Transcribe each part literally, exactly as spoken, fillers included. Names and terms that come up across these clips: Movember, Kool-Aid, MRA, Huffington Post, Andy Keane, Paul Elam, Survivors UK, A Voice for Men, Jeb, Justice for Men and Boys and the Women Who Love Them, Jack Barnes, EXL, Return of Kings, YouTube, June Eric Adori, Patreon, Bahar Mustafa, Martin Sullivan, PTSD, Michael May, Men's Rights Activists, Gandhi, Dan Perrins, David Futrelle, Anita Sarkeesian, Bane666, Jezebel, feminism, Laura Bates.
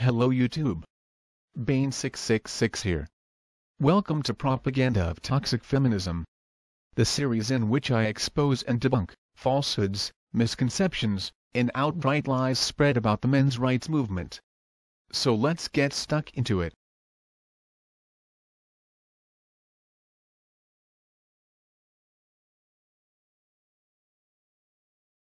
Hello YouTube. Bane six six six here. Welcome to Propaganda of Toxic Feminism, the series in which I expose and debunk falsehoods, misconceptions, and outright lies spread about the men's rights movement. So let's get stuck into it.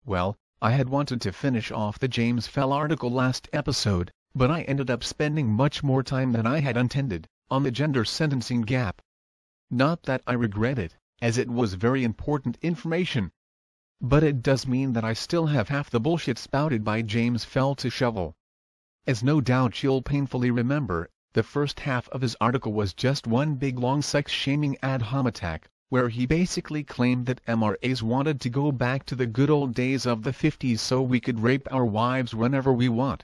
Well, I had wanted to finish off the James Fell article last episode, but I ended up spending much more time than I had intended on the gender sentencing gap. Not that I regret it, as it was very important information. But it does mean that I still have half the bullshit spouted by James Fell to shovel. As no doubt you'll painfully remember, the first half of his article was just one big long sex-shaming ad hom attack, where he basically claimed that M R As wanted to go back to the good old days of the fifties so we could rape our wives whenever we want.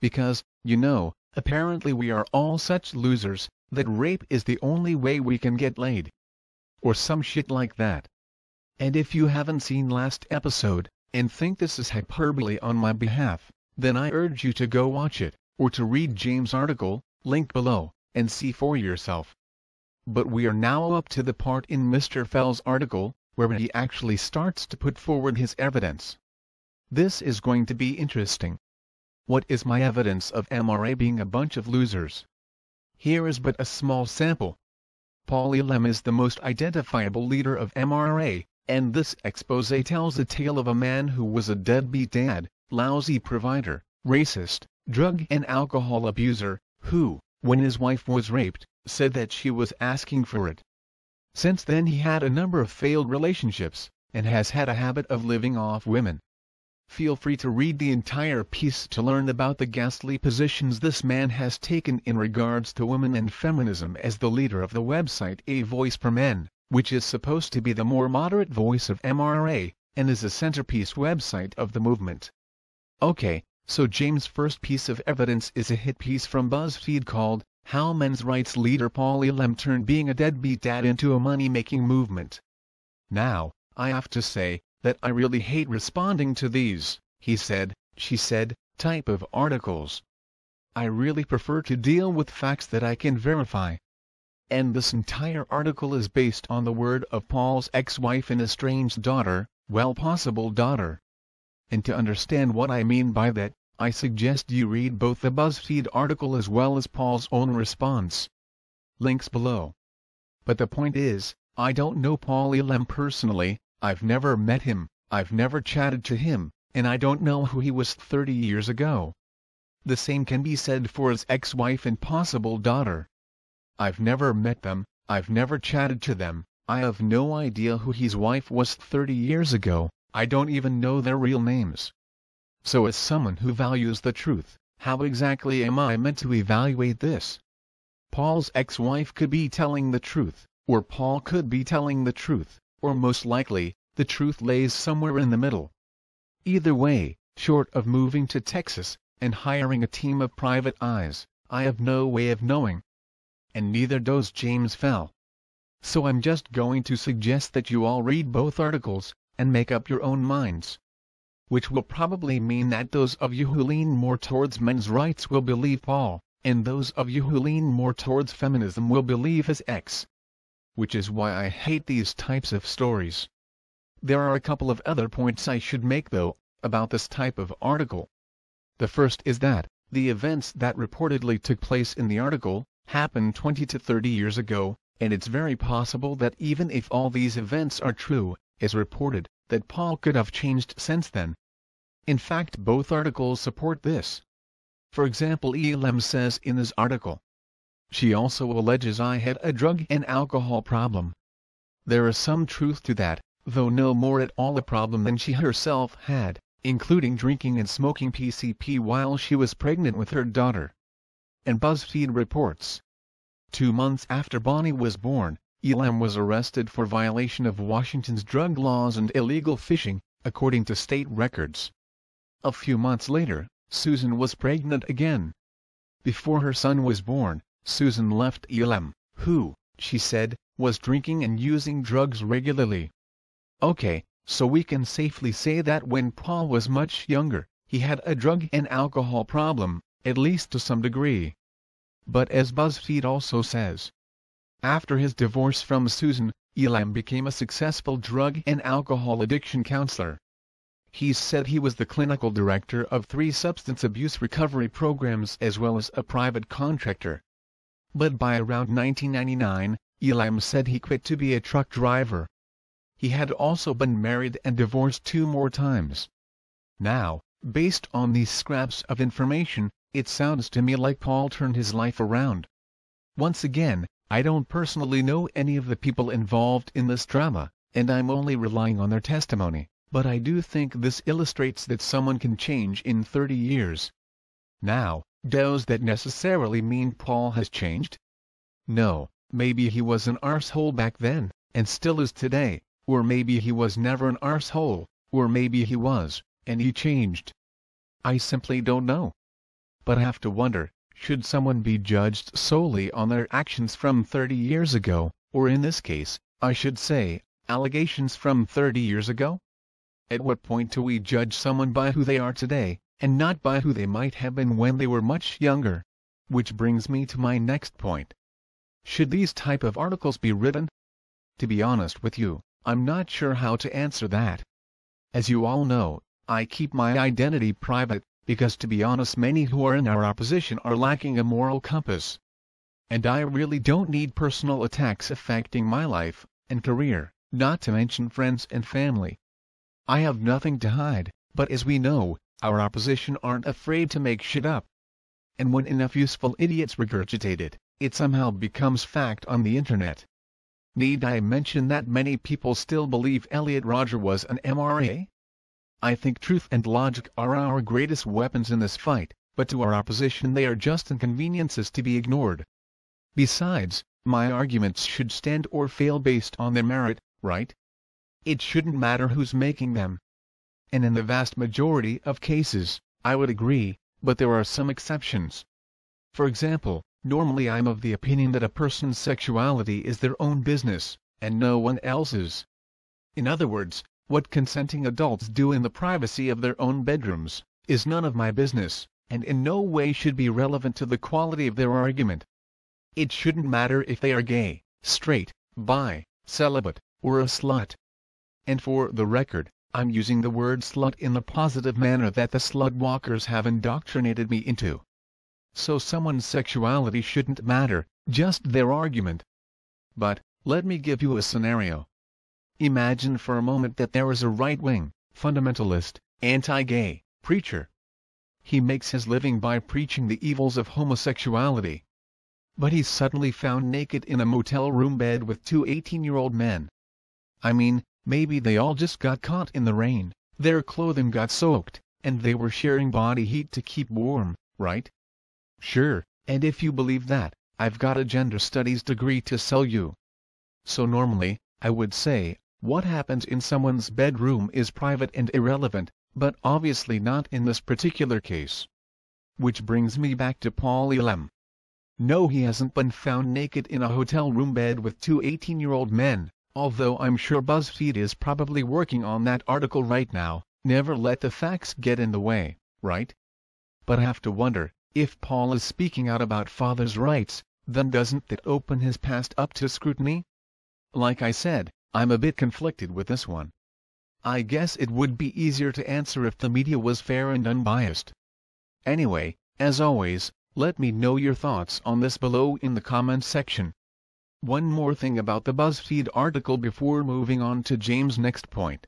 Because, you know, apparently we are all such losers, that rape is the only way we can get laid. Or some shit like that. And if you haven't seen last episode, and think this is hyperbole on my behalf, then I urge you to go watch it, or to read James' article, linked below, and see for yourself. But we are now up to the part in Mister Fell's article, where he actually starts to put forward his evidence. This is going to be interesting. What is my evidence of M R A being a bunch of losers? Here is but a small sample. Paul Elam is the most identifiable leader of M R A, and this exposé tells the tale of a man who was a deadbeat dad, lousy provider, racist, drug and alcohol abuser, who, when his wife was raped, said that she was asking for it. Since then he had a number of failed relationships, and has had a habit of living off women. Feel free to read the entire piece to learn about the ghastly positions this man has taken in regards to women and feminism as the leader of the website A Voice for Men, which is supposed to be the more moderate voice of M R A, and is a centerpiece website of the movement. Okay, so James' first piece of evidence is a hit piece from BuzzFeed called, How Men's Rights Leader Paul Elam Turned Being a Deadbeat Dad Into a Money-Making Movement. Now, I have to say, that I really hate responding to these, he said, she said, type of articles. I really prefer to deal with facts that I can verify. And this entire article is based on the word of Paul's ex-wife and estranged daughter, well possible daughter. And to understand what I mean by that, I suggest you read both the BuzzFeed article as well as Paul's own response. Links below. But the point is, I don't know Paul Elam personally. I've never met him, I've never chatted to him, and I don't know who he was thirty years ago. The same can be said for his ex-wife and possible daughter. I've never met them, I've never chatted to them, I have no idea who his wife was thirty years ago, I don't even know their real names. So as someone who values the truth, how exactly am I meant to evaluate this? Paul's ex-wife could be telling the truth, or Paul could be telling the truth. Or most likely, the truth lays somewhere in the middle. Either way, short of moving to Texas, and hiring a team of private eyes, I have no way of knowing. And neither does James Fell. So I'm just going to suggest that you all read both articles, and make up your own minds. Which will probably mean that those of you who lean more towards men's rights will believe Paul, and those of you who lean more towards feminism will believe his ex. Which is why I hate these types of stories. There are a couple of other points I should make though, about this type of article. The first is that, the events that reportedly took place in the article, happened twenty to thirty years ago, and it's very possible that even if all these events are true, as reported, that Paul could have changed since then. In fact, both articles support this. For example, Elam says in his article, she also alleges I had a drug and alcohol problem. There is some truth to that, though no more at all a problem than she herself had, including drinking and smoking P C P while she was pregnant with her daughter. And BuzzFeed reports, two months after Bonnie was born, Elam was arrested for violation of Washington's drug laws and illegal fishing, according to state records. A few months later, Susan was pregnant again. Before her son was born, Susan left Elam, who, she said, was drinking and using drugs regularly. Okay, so we can safely say that when Paul was much younger, he had a drug and alcohol problem, at least to some degree. But as BuzzFeed also says, after his divorce from Susan, Elam became a successful drug and alcohol addiction counselor. He said he was the clinical director of three substance abuse recovery programs as well as a private contractor. But by around nineteen ninety-nine, Elam said he quit to be a truck driver. He had also been married and divorced two more times. Now, based on these scraps of information, it sounds to me like Paul turned his life around. Once again, I don't personally know any of the people involved in this drama, and I'm only relying on their testimony. But I do think this illustrates that someone can change in thirty years. Now, does that necessarily mean Paul has changed? No, maybe he was an arsehole back then, and still is today, or maybe he was never an arsehole, or maybe he was, and he changed. I simply don't know. But I have to wonder, should someone be judged solely on their actions from thirty years ago, or in this case, I should say, allegations from thirty years ago? At what point do we judge someone by who they are today, and not by who they might have been when they were much younger? Which brings me to my next point. Should these type of articles be written? To be honest with you, I'm not sure how to answer that. As you all know, I keep my identity private, because to be honest many who are in our opposition are lacking a moral compass. And I really don't need personal attacks affecting my life and career, not to mention friends and family. I have nothing to hide, but as we know, our opposition aren't afraid to make shit up. And when enough useful idiots regurgitate it, it somehow becomes fact on the internet. Need I mention that many people still believe Elliot Roger was an M R A? I think truth and logic are our greatest weapons in this fight, but to our opposition they are just inconveniences to be ignored. Besides, my arguments should stand or fail based on their merit, right? It shouldn't matter who's making them. And in the vast majority of cases, I would agree, but there are some exceptions. For example, normally I'm of the opinion that a person's sexuality is their own business, and no one else's. In other words, what consenting adults do in the privacy of their own bedrooms is none of my business, and in no way should be relevant to the quality of their argument. It shouldn't matter if they are gay, straight, bi, celibate, or a slut. And for the record, I'm using the word slut in the positive manner that the slutwalkers have indoctrinated me into. So someone's sexuality shouldn't matter, just their argument. But, let me give you a scenario. Imagine for a moment that there is a right-wing, fundamentalist, anti-gay preacher. He makes his living by preaching the evils of homosexuality. But he's suddenly found naked in a motel room bed with two eighteen-year-old men. I mean, maybe they all just got caught in the rain, their clothing got soaked, and they were sharing body heat to keep warm, right? Sure, and if you believe that, I've got a gender studies degree to sell you. So normally, I would say, what happens in someone's bedroom is private and irrelevant, but obviously not in this particular case. Which brings me back to Paul Elam. No, he hasn't been found naked in a hotel room bed with two eighteen-year-old men. Although I'm sure BuzzFeed is probably working on that article right now. Never let the facts get in the way, right? But I have to wonder, if Paul is speaking out about fathers' rights, then doesn't that open his past up to scrutiny? Like I said, I'm a bit conflicted with this one. I guess it would be easier to answer if the media was fair and unbiased. Anyway, as always, let me know your thoughts on this below in the comments section. One more thing about the BuzzFeed article before moving on to James' next point.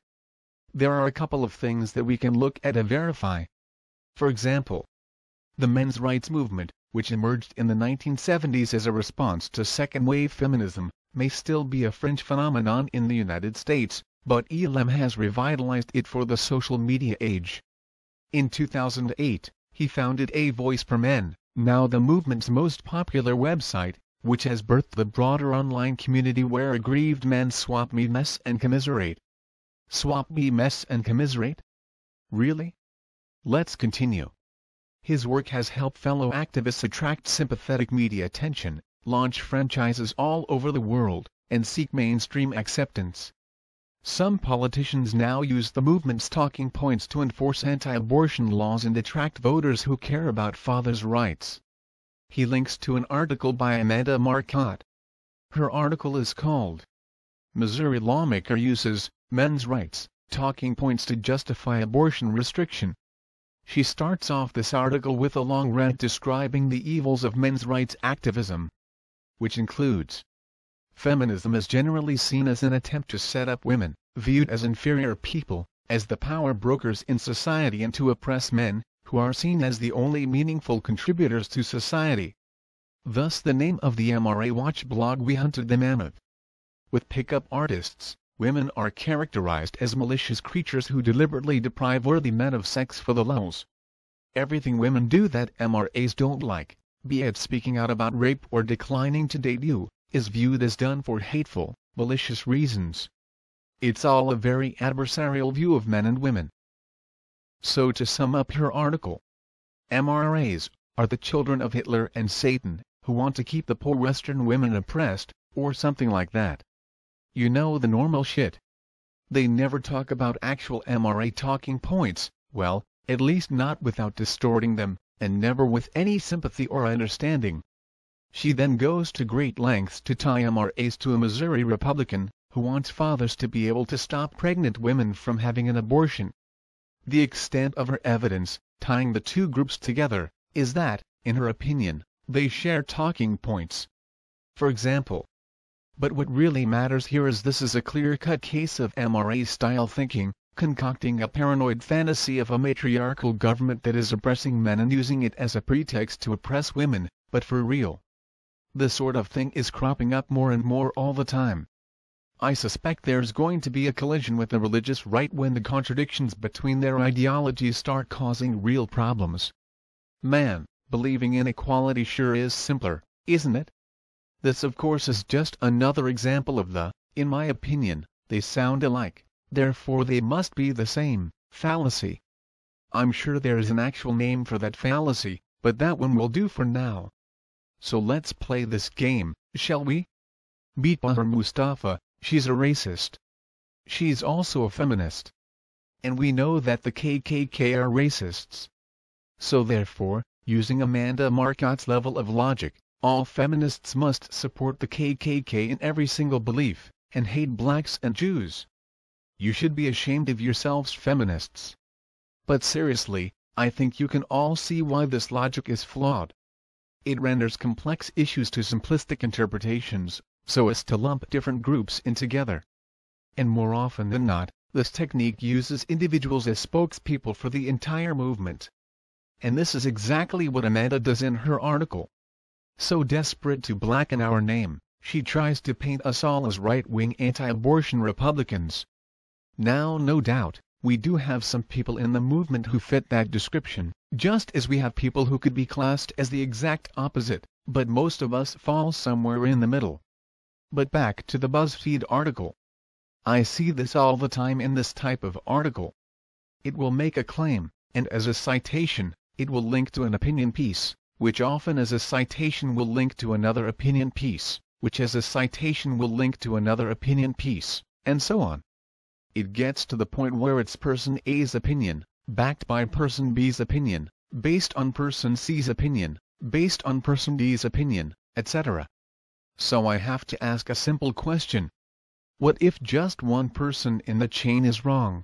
There are a couple of things that we can look at and verify. For example, the men's rights movement, which emerged in the nineteen seventies as a response to second-wave feminism, may still be a fringe phenomenon in the United States, but Elam has revitalized it for the social media age. In two thousand eight, he founded A Voice for Men, now the movement's most popular website, which has birthed the broader online community where aggrieved men swap memes and commiserate. Swap memes and commiserate? Really? Let's continue. His work has helped fellow activists attract sympathetic media attention, launch franchises all over the world, and seek mainstream acceptance. Some politicians now use the movement's talking points to enforce anti-abortion laws and attract voters who care about fathers' rights. He links to an article by Amanda Marcotte. Her article is called, "Missouri Lawmaker Uses Men's Rights, Talking Points to Justify Abortion Restriction." She starts off this article with a long rant describing the evils of men's rights activism, which includes: feminism is generally seen as an attempt to set up women, viewed as inferior people, as the power brokers in society and to oppress men, who are seen as the only meaningful contributors to society. Thus the name of the M R A Watch blog We Hunted the Mammoth. With pickup artists, women are characterized as malicious creatures who deliberately deprive worthy men of sex for the lulz. Everything women do that M R As don't like, be it speaking out about rape or declining to date you, is viewed as done for hateful, malicious reasons. It's all a very adversarial view of men and women. So to sum up her article, M R As are the children of Hitler and Satan, who want to keep the poor Western women oppressed, or something like that. You know, the normal shit. They never talk about actual M R A talking points, well, at least not without distorting them, and never with any sympathy or understanding. She then goes to great lengths to tie M R As to a Missouri Republican, who wants fathers to be able to stop pregnant women from having an abortion. The extent of her evidence, tying the two groups together, is that, in her opinion, they share talking points. For example. But what really matters here is this is a clear-cut case of M R A-style thinking, concocting a paranoid fantasy of a matriarchal government that is oppressing men and using it as a pretext to oppress women, but for real. This sort of thing is cropping up more and more all the time. I suspect there's going to be a collision with the religious right when the contradictions between their ideologies start causing real problems. Man, believing in equality sure is simpler, isn't it? This of course is just another example of the, in my opinion, they sound alike, therefore they must be the same, fallacy. I'm sure there is an actual name for that fallacy, but that one will do for now. So let's play this game, shall we? Beat Bahar Mustafa, she's a racist. She's also a feminist. And we know that the K K K are racists. So therefore, using Amanda Marcotte's level of logic, all feminists must support the K K K in every single belief, and hate blacks and Jews. You should be ashamed of yourselves, feminists. But seriously, I think you can all see why this logic is flawed. It renders complex issues to simplistic interpretations, so as to lump different groups in together. And more often than not, this technique uses individuals as spokespeople for the entire movement. And this is exactly what Amanda does in her article. So desperate to blacken our name, she tries to paint us all as right-wing anti-abortion Republicans. Now, no doubt, we do have some people in the movement who fit that description, just as we have people who could be classed as the exact opposite, but most of us fall somewhere in the middle. But back to the BuzzFeed article. I see this all the time in this type of article. It will make a claim, and as a citation, it will link to an opinion piece, which often as a citation will link to another opinion piece, which as a citation will link to another opinion piece, and so on. It gets to the point where it's person A's opinion, backed by person B's opinion, based on person C's opinion, based on person D's opinion, et cetera. So I have to ask a simple question. What if just one person in the chain is wrong?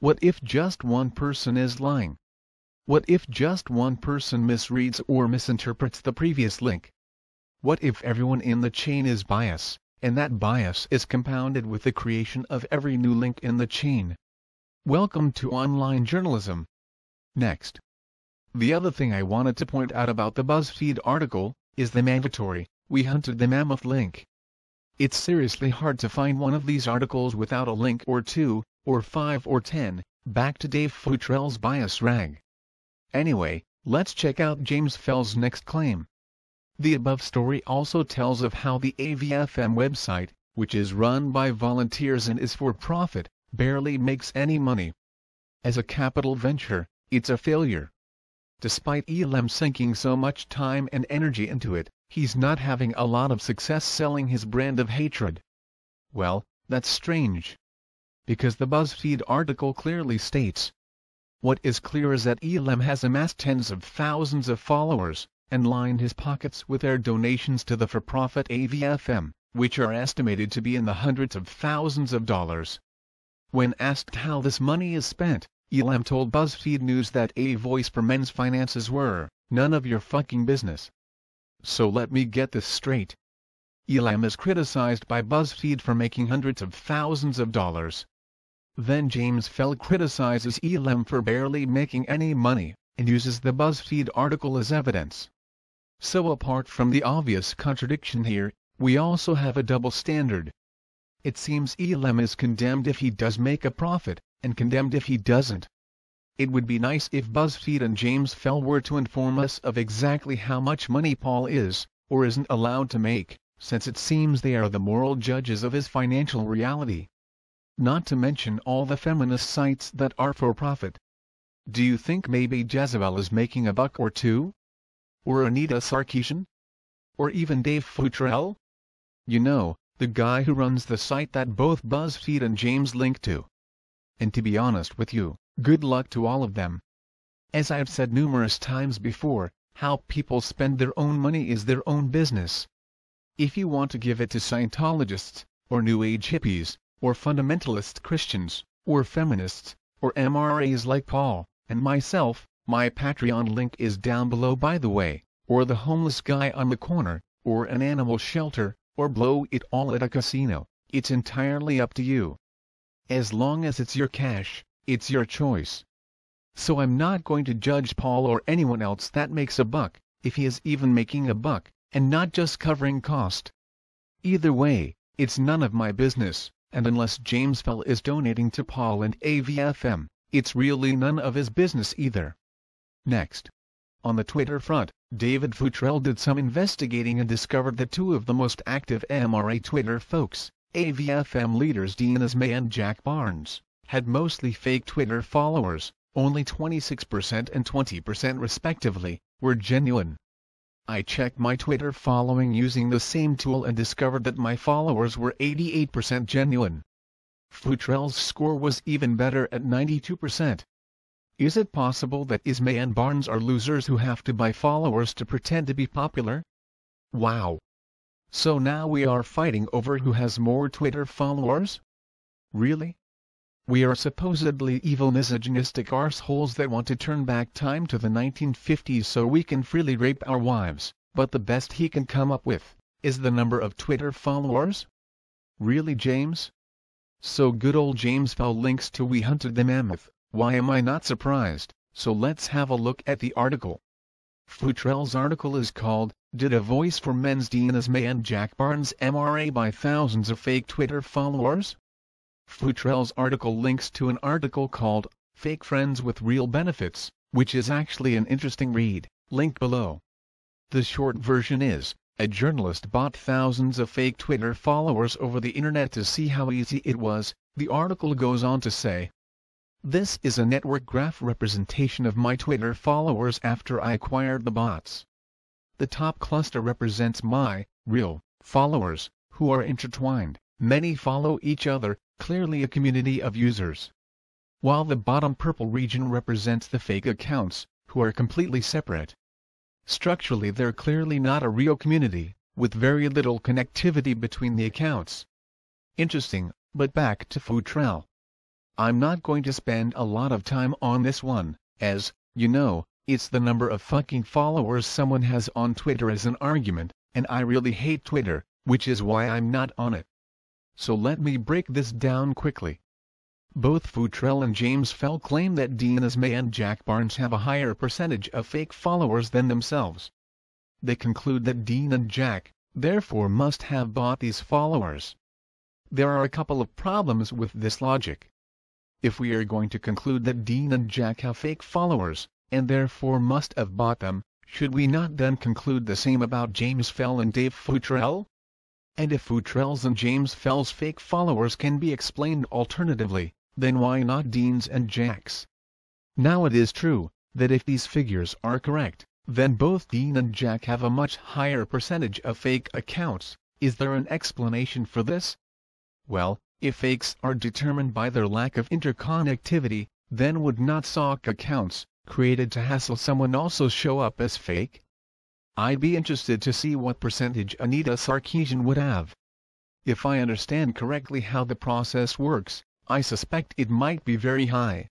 What if just one person is lying? What if just one person misreads or misinterprets the previous link? What if everyone in the chain is biased? And that bias is compounded with the creation of every new link in the chain. Welcome to online journalism. Next. The other thing I wanted to point out about the BuzzFeed article is the mandatory We Hunted the Mammoth link. It's seriously hard to find one of these articles without a link or two, or five or ten, back to Dave Futrelle's bias rag. Anyway, let's check out James Fell's next claim. The above story also tells of how the A V F M website, which is run by volunteers and is for profit, barely makes any money. As a capital venture, it's a failure. Despite Elam sinking so much time and energy into it, he's not having a lot of success selling his brand of hatred. Well, that's strange. because the BuzzFeed article clearly states. What is clear is that Elam has amassed tens of thousands of followers, and lined his pockets with their donations to the for-profit A V F M, which are estimated to be in the hundreds of thousands of dollars. When asked how this money is spent, Elam told BuzzFeed News that A Voice for Men's finances were, none of your fucking business. So let me get this straight. Elam is criticized by BuzzFeed for making hundreds of thousands of dollars. Then James Fell criticizes Elam for barely making any money, and uses the BuzzFeed article as evidence. So apart from the obvious contradiction here, we also have a double standard. It seems Elam is condemned if he does make a profit, and condemned if he doesn't. It would be nice if BuzzFeed and James Fell were to inform us of exactly how much money Paul is, or isn't allowed to make, since it seems they are the moral judges of his financial reality. Not to mention all the feminist sites that are for profit. Do you think maybe Jezebel is making a buck or two? Or Anita Sarkeesian? Or even Dave Futrelle? You know, the guy who runs the site that both BuzzFeed and James link to. And to be honest with you, good luck to all of them. As I've said numerous times before, how people spend their own money is their own business. If you want to give it to Scientologists, or New Age hippies, or fundamentalist Christians, or feminists, or M R As like Paul, and myself, my Patreon link is down below by the way, or the homeless guy on the corner, or an animal shelter, or blow it all at a casino, it's entirely up to you. As long as it's your cash, it's your choice. So I'm not going to judge Paul or anyone else that makes a buck, if he is even making a buck, and not just covering cost. Either way, it's none of my business, and unless James Fell is donating to Paul and A V F M, it's really none of his business either. Next. On the Twitter front, David Futrelle did some investigating and discovered that two of the most active M R A Twitter folks, A V F M leaders Dean Esmay and Jack Barnes, had mostly fake Twitter followers, only twenty-six percent and twenty percent respectively, were genuine. I checked my Twitter following using the same tool and discovered that my followers were eighty-eight percent genuine. Futrelle's score was even better at ninety-two percent. Is it possible that Esmay and Barnes are losers who have to buy followers to pretend to be popular? Wow! So now we are fighting over who has more Twitter followers? Really? We are supposedly evil misogynistic arseholes that want to turn back time to the nineteen fifties so we can freely rape our wives, but the best he can come up with is the number of Twitter followers? Really, James? So good old James Fell links to We Hunted the Mammoth, why am I not surprised, so let's have a look at the article. Futrelle's article is called, Did A Voice for Men's Dean Esmay and Jack Barnes M R A by Thousands of Fake Twitter Followers? Futrelle's article links to an article called, Fake Friends with Real Benefits, which is actually an interesting read, linked below. The short version is, a journalist bought thousands of fake Twitter followers over the internet to see how easy it was, the article goes on to say. This is a network graph representation of my Twitter followers after I acquired the bots. The top cluster represents my, real, followers, who are intertwined, many follow each other, clearly a community of users. While the bottom purple region represents the fake accounts, who are completely separate. Structurally they're clearly not a real community, with very little connectivity between the accounts. Interesting, but back to Futrelle. I'm not going to spend a lot of time on this one, as, you know, it's the number of fucking followers someone has on Twitter as an argument, and I really hate Twitter, which is why I'm not on it. So let me break this down quickly. Both Futrelle and James Fell claim that Dean Esmay and Jack Barnes have a higher percentage of fake followers than themselves. They conclude that Dean and Jack, therefore must have bought these followers. There are a couple of problems with this logic. If we are going to conclude that Dean and Jack have fake followers, and therefore must have bought them, should we not then conclude the same about James Fell and Dave Futrelle? And if Futrelle's and James Fell's fake followers can be explained alternatively, then why not Dean's and Jack's? Now it is true, that if these figures are correct, then both Dean and Jack have a much higher percentage of fake accounts. Is there an explanation for this? Well, if fakes are determined by their lack of interconnectivity, then would not sock accounts, created to hassle someone, also show up as fake? I'd be interested to see what percentage Anita Sarkeesian would have. If I understand correctly how the process works, I suspect it might be very high.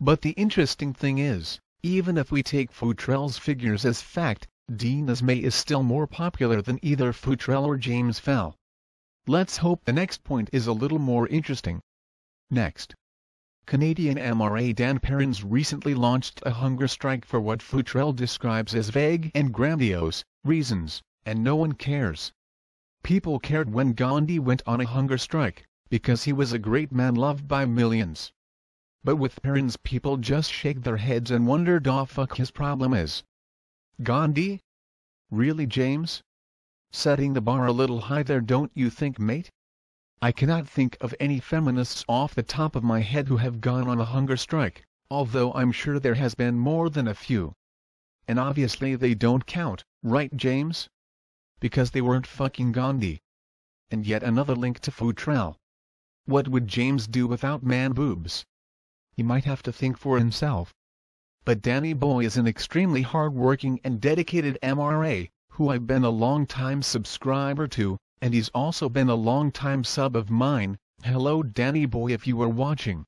But the interesting thing is, even if we take Futrelle's figures as fact, Dean Esmay is still more popular than either Futrelle or James Fell. Let's hope the next point is a little more interesting. Next. Canadian M R A Dan Perrins recently launched a hunger strike for what Futrelle describes as vague and grandiose reasons, and no one cares. People cared when Gandhi went on a hunger strike, because he was a great man loved by millions. But with Perrins, people just shake their heads and wonder da fuck his problem is. Gandhi? Really, James? Setting the bar a little high there, don't you think, mate? I cannot think of any feminists off the top of my head who have gone on a hunger strike, although I'm sure there has been more than a few. And obviously they don't count, right, James? Because they weren't fucking Gandhi. And yet another link to Futrelle. What would James do without man boobs? He might have to think for himself. But Danny Boy is an extremely hard-working and dedicated M R A, who I've been a long-time subscriber to, and he's also been a long-time sub of mine. Hello, Danny Boy, if you were watching.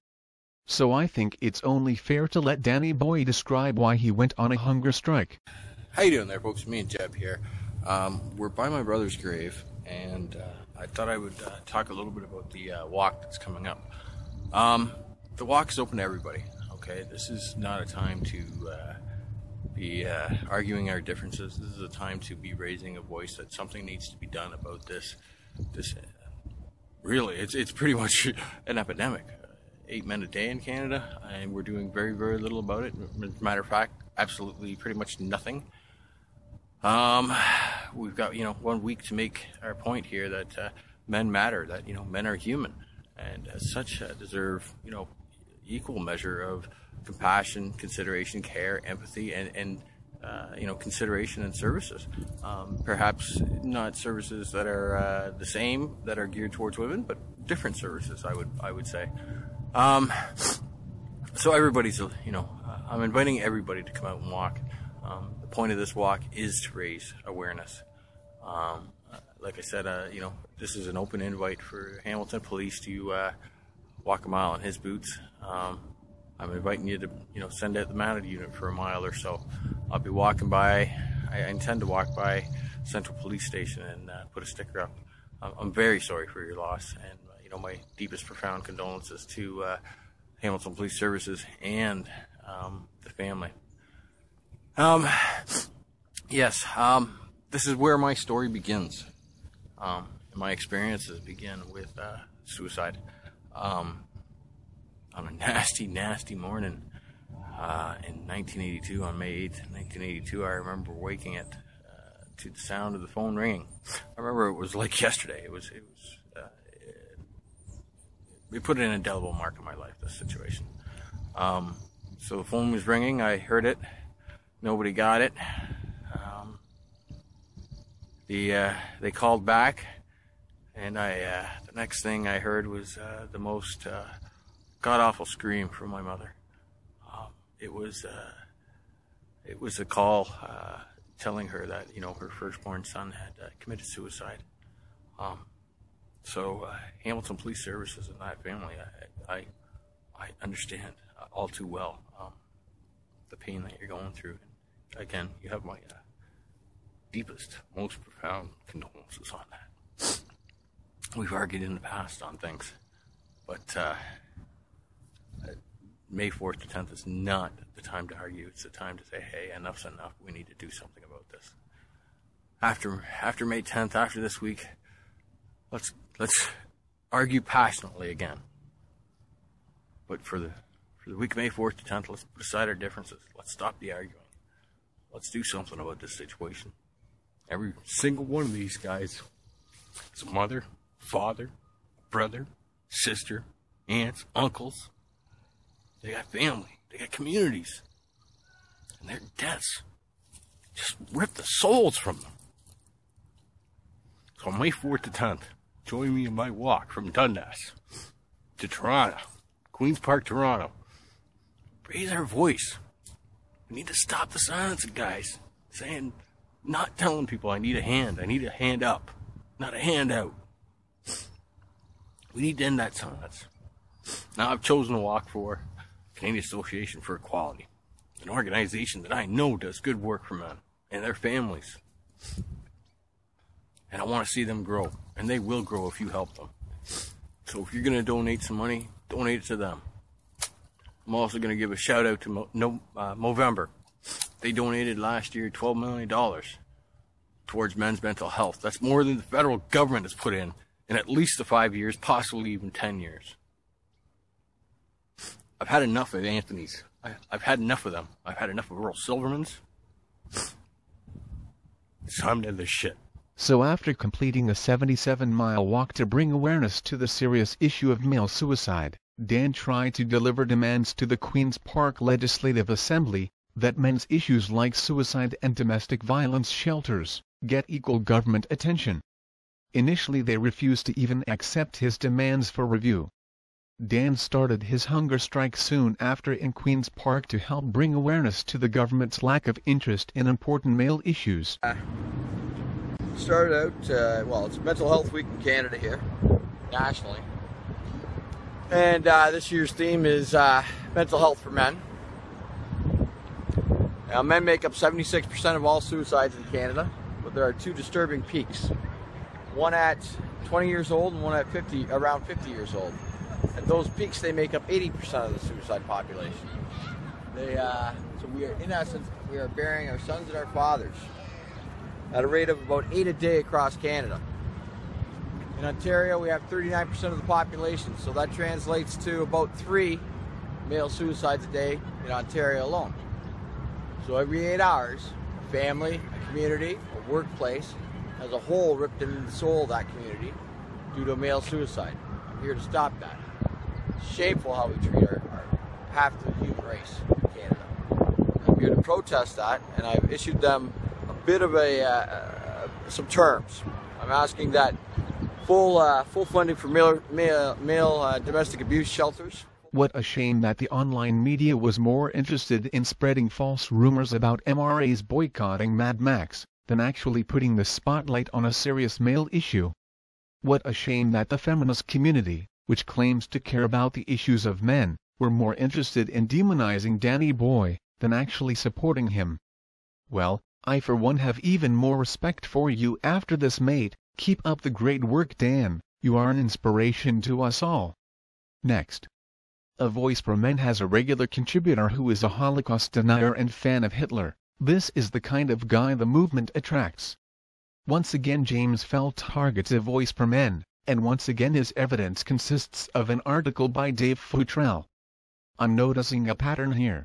So I think it's only fair to let Danny Boy describe why he went on a hunger strike. How you doing there, folks? Me and Jeb here. Um, we're by my brother's grave, and uh, I thought I would uh, talk a little bit about the uh, walk that's coming up. Um, the walk is open to everybody, okay? This is not a time to uh, be uh, arguing our differences. This is a time to be raising a voice that something needs to be done about this. This uh, really, it's it's pretty much an epidemic. Uh, eight men a day in Canada, and we're doing very, very little about it. As a matter of fact, absolutely pretty much nothing. Um, we've got, you know, one week to make our point here that uh, men matter, that, you know, men are human, and as such uh, deserve, you know, equal measure of compassion, consideration, care, empathy, and, and uh, you know, consideration and services. Um, perhaps not services that are uh, the same, that are geared towards women, but different services, I would I would say. Um, so everybody's, you know, uh, I'm inviting everybody to come out and walk. Um, the point of this walk is to raise awareness. Um, like I said, uh, you know, this is an open invite for Hamilton Police to uh, walk a mile in his boots. Um, I'm inviting you to, you know, send out the mounted unit for a mile or so. I'll be walking by. I intend to walk by Central Police Station and uh, put a sticker up. I'm very sorry for your loss, and you know, my deepest, profound condolences to uh, Hamilton Police Services and um, the family. Um, yes, um, this is where my story begins. Um, my experiences begin with uh, suicide. Um. On a nasty, nasty morning uh, in nineteen eighty-two, on May eighth, nineteen eighty-two, I remember waking it uh, to the sound of the phone ringing. I remember it was like yesterday. It was, it was, uh, it, it put an indelible mark on my life, this situation. Um, so the phone was ringing. I heard it. Nobody got it. Um, the uh, they called back, and I uh, the next thing I heard was uh, the most. Uh, God-awful scream from my mother. Um, it was uh, it was a call uh, telling her that, you know, her firstborn son had uh, committed suicide. Um, so uh, Hamilton Police Services and that family, I I, I understand uh, all too well um, the pain that you're going through. And again, you have my uh, deepest, most profound condolences on that. We've argued in the past on things, but. Uh, May fourth to tenth is not the time to argue. It's the time to say, hey, enough's enough. We need to do something about this. After after May tenth, after this week, let's let's argue passionately again. But for the for the week of May fourth to tenth, let's put aside our differences. Let's stop the arguing. Let's do something about this situation. Every single one of these guys is a mother, father, brother, sister, aunts, uncles. They got family, they got communities, and their deaths just rip the souls from them. So on May fourth to tenth, Join me in my walk from Dundas to Toronto, Queen's Park, Toronto. Raise our voice. We need to stop the silence, guys. Saying, not telling people, I need a hand. I need a hand up, not a handout. We need to end that silence. Now, I've chosen to walk for Canadian Association for Equality, an organization that I know does good work for men and their families. And I want to see them grow. And they will grow if you help them. So if you're going to donate some money, donate it to them. I'm also going to give a shout out to Mo- no, uh, Movember. They donated last year twelve million dollars towards men's mental health. That's more than the federal government has put in in at least the five years, possibly even ten years. I've had enough of Anthony's. I, I've had enough of them. I've had enough of Earl Silverman's. It's time to end this shit. So after completing a seventy-seven mile walk to bring awareness to the serious issue of male suicide, Dan tried to deliver demands to the Queen's Park Legislative Assembly that men's issues like suicide and domestic violence shelters get equal government attention. Initially they refused to even accept his demands for review. Dan started his hunger strike soon after in Queen's Park to help bring awareness to the government's lack of interest in important male issues. Uh. Started out, uh, well, it's Mental Health Week in Canada here, nationally. And uh, this year's theme is uh, mental health for men. Now, men make up seventy-six percent of all suicides in Canada, but there are two disturbing peaks. One at twenty years old and one at fifty, around fifty years old. At those peaks, they make up eighty percent of the suicide population. They, uh, so we are, in essence, we are burying our sons and our fathers at a rate of about eight a day across Canada. In Ontario, we have thirty-nine percent of the population, so that translates to about three male suicides a day in Ontario alone. So every eight hours, a family, a community, a workplace, as a whole ripped into the soul of that community due to a male suicide. I'm here to stop that. It's shameful how we treat our, our half the human race in Canada. I'm here to protest that, and I've issued them bit of a, uh, uh, some terms. I'm asking that full uh, full funding for male, male, male uh, domestic abuse shelters. What a shame that the online media was more interested in spreading false rumors about M R As boycotting Mad Max than actually putting the spotlight on a serious male issue. What a shame that the feminist community, which claims to care about the issues of men, were more interested in demonizing Danny Boy than actually supporting him. Well, I for one have even more respect for you after this, mate. Keep up the great work, Dan. You are an inspiration to us all. Next. A Voice for Men has a regular contributor who is a Holocaust denier and fan of Hitler. This is the kind of guy the movement attracts. Once again James Fell targets A Voice for Men, and once again his evidence consists of an article by Dave Futrelle. I'm noticing a pattern here.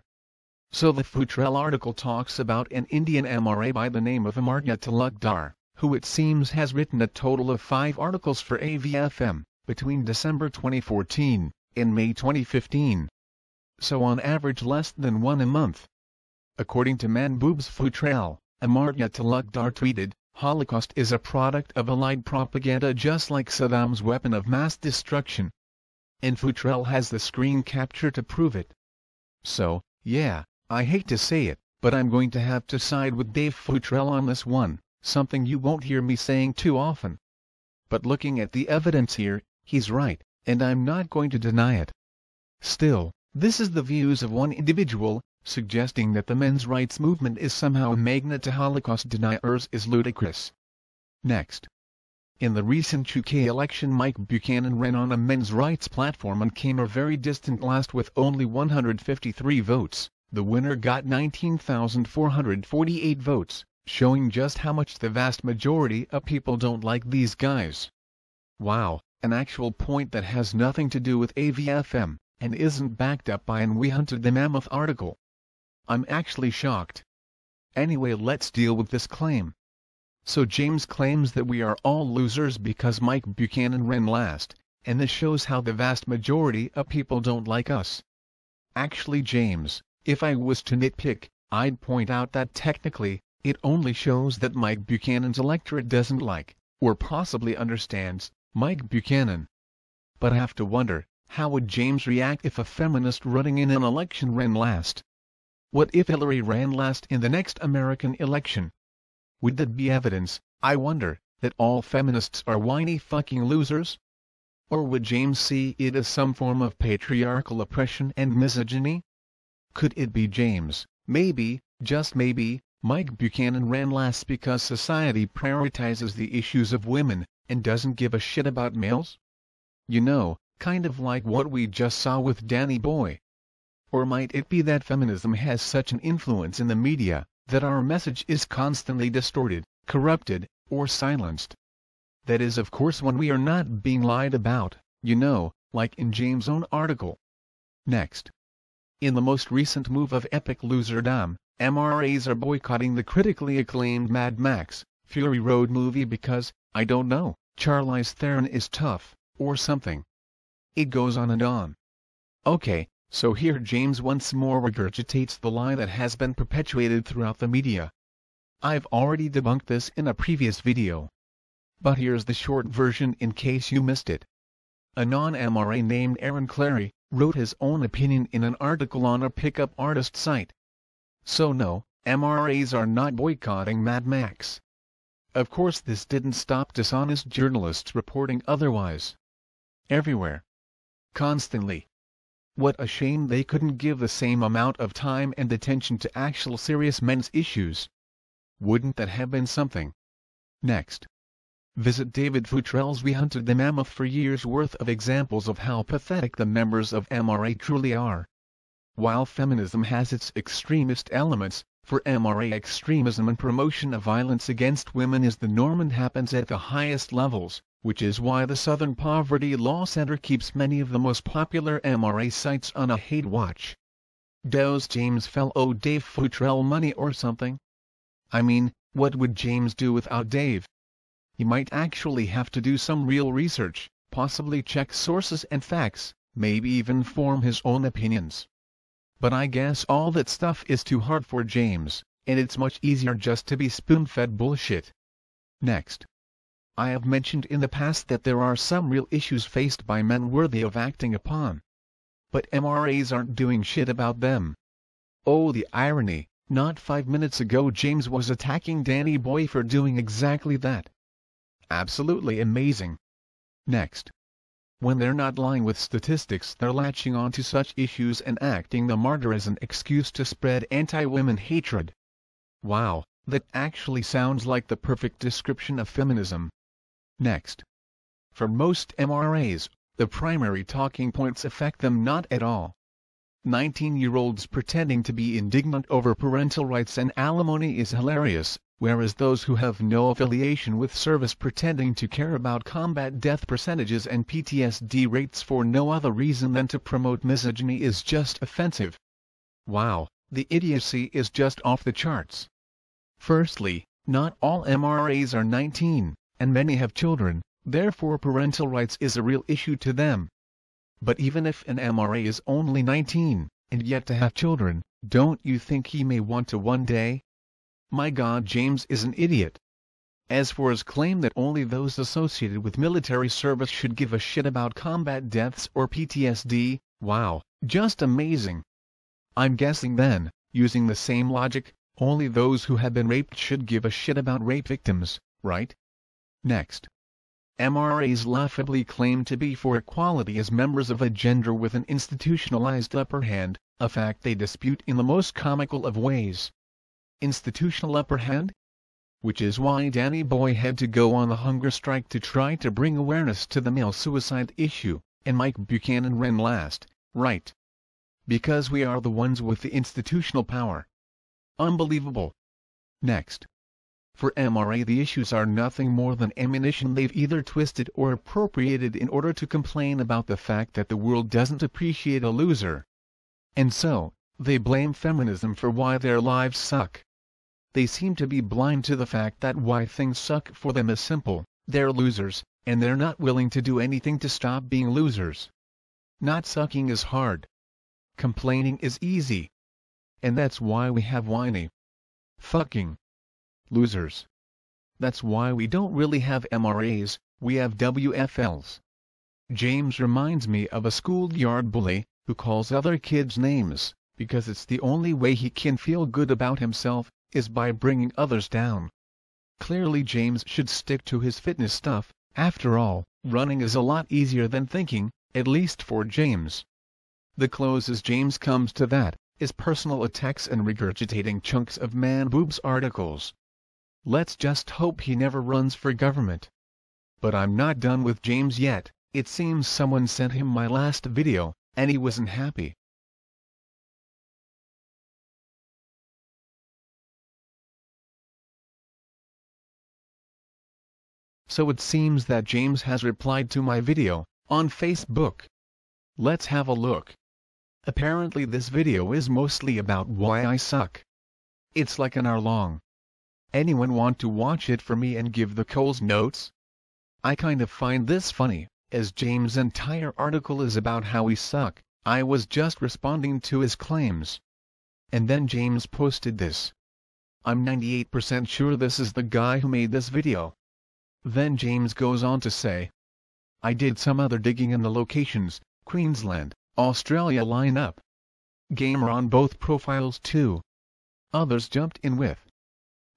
So the Futrelle article talks about an Indian M R A by the name of Amartya Talukdar, who it seems has written a total of five articles for A V F M, between December twenty fourteen and May twenty fifteen. So on average less than one a month. According to Man Boobs Futrelle, Amartya Talukdar tweeted, "Holocaust is a product of Allied propaganda just like Saddam's weapon of mass destruction." And Futrelle has the screen capture to prove it. So, yeah. I hate to say it, but I'm going to have to side with Dave Futrelle on this one, something you won't hear me saying too often. But looking at the evidence here, he's right, and I'm not going to deny it. Still, this is the views of one individual. Suggesting that the men's rights movement is somehow a magnet to Holocaust deniers is ludicrous. Next. In the recent U K election, Mike Buchanan ran on a men's rights platform and came a very distant last with only one hundred fifty-three votes. The winner got nineteen thousand four hundred forty-eight votes, showing just how much the vast majority of people don't like these guys. Wow, an actual point that has nothing to do with A V F M, and isn't backed up by an We Hunted the Mammoth article. I'm actually shocked. Anyway, let's deal with this claim. So James claims that we are all losers because Mike Buchanan ran last, and this shows how the vast majority of people don't like us. Actually, James, if I was to nitpick, I'd point out that technically, it only shows that Mike Buchanan's electorate doesn't like, or possibly understands, Mike Buchanan. But I have to wonder, how would James react if a feminist running in an election ran last? What if Hillary ran last in the next American election? Would that be evidence, I wonder, that all feminists are whiny fucking losers? Or would James see it as some form of patriarchal oppression and misogyny? Could it be James, maybe, just maybe, Mike Buchanan ran last because society prioritizes the issues of women, and doesn't give a shit about males? You know, kind of like what we just saw with Danny Boy. Or might it be that feminism has such an influence in the media, that our message is constantly distorted, corrupted, or silenced? That is, of course, when we are not being lied about, you know, like in James' own article. Next. In the most recent move of epic loserdom, M R As are boycotting the critically acclaimed Mad Max, Fury Road movie because, I don't know, Charlize Theron is tough, or something. It goes on and on. Okay, so here James once more regurgitates the lie that has been perpetuated throughout the media. I've already debunked this in a previous video. But here's the short version in case you missed it. A non-M R A named Aaron Clary wrote his own opinion in an article on a pickup artist site. So no, M R As are not boycotting Mad Max. Of course this didn't stop dishonest journalists reporting otherwise. Everywhere. Constantly. What a shame they couldn't give the same amount of time and attention to actual serious men's issues. Wouldn't that have been something? Next. Visit David Futrelle's We Hunted the Mammoth for years' worth of examples of how pathetic the members of M R A truly are. While feminism has its extremist elements, for M R A extremism and promotion of violence against women is the norm and happens at the highest levels, which is why the Southern Poverty Law Center keeps many of the most popular M R A sites on a hate watch. Does James Fell owe Dave Futrelle money or something? I mean, what would James do without Dave? He might actually have to do some real research, possibly check sources and facts, maybe even form his own opinions. But I guess all that stuff is too hard for James, and it's much easier just to be spoon-fed bullshit. Next. I have mentioned in the past that there are some real issues faced by men worthy of acting upon. But M R As aren't doing shit about them. Oh, the irony, not five minutes ago James was attacking Danny Boy for doing exactly that. Absolutely amazing. Next. When they're not lying with statistics, they're latching onto such issues and acting the martyr as an excuse to spread anti-women hatred. Wow, that actually sounds like the perfect description of feminism. Next. For most M R As, the primary talking points affect them not at all. nineteen-year-olds pretending to be indignant over parental rights and alimony is hilarious, whereas those who have no affiliation with service pretending to care about combat death percentages and P T S D rates for no other reason than to promote misogyny is just offensive. Wow, the idiocy is just off the charts. Firstly, not all M R As are nineteen, and many have children, therefore parental rights is a real issue to them. But even if an M R A is only nineteen, and yet to have children, don't you think he may want to one day? My God, James is an idiot. As for his claim that only those associated with military service should give a shit about combat deaths or P T S D, wow, just amazing. I'm guessing then, using the same logic, only those who have been raped should give a shit about rape victims, right? Next. M R As laughably claim to be for equality as members of a gender with an institutionalized upper hand, a fact they dispute in the most comical of ways. Institutional upper hand? Which is why Danny Boy had to go on the hunger strike to try to bring awareness to the male suicide issue, and Mike Buchanan ran last, right? Because we are the ones with the institutional power. Unbelievable. Next. For M R A the issues are nothing more than ammunition they've either twisted or appropriated in order to complain about the fact that the world doesn't appreciate a loser. And so, they blame feminism for why their lives suck. They seem to be blind to the fact that why things suck for them is simple, they're losers, and they're not willing to do anything to stop being losers. Not sucking is hard. Complaining is easy. And that's why we have whiny, fucking losers. That's why we don't really have M R As, we have W F Ls. James reminds me of a schoolyard bully, who calls other kids names, because it's the only way he can feel good about himself, is by bringing others down. Clearly James should stick to his fitness stuff, after all, running is a lot easier than thinking, at least for James. The close as James comes to that, is personal attacks and regurgitating chunks of man boobs articles. Let's just hope he never runs for government. But I'm not done with James yet, it seems someone sent him my last video, and he wasn't happy. So it seems that James has replied to my video, on Facebook. Let's have a look. Apparently this video is mostly about why I suck. It's like an hour long. Anyone want to watch it for me and give the Coles notes? I kind of find this funny, as James' entire article is about how he suck, I was just responding to his claims. And then James posted this. I'm ninety-eight percent sure this is the guy who made this video. Then James goes on to say, I did some other digging in the locations, Queensland, Australia line up. Gamer on both profiles too. Others jumped in with,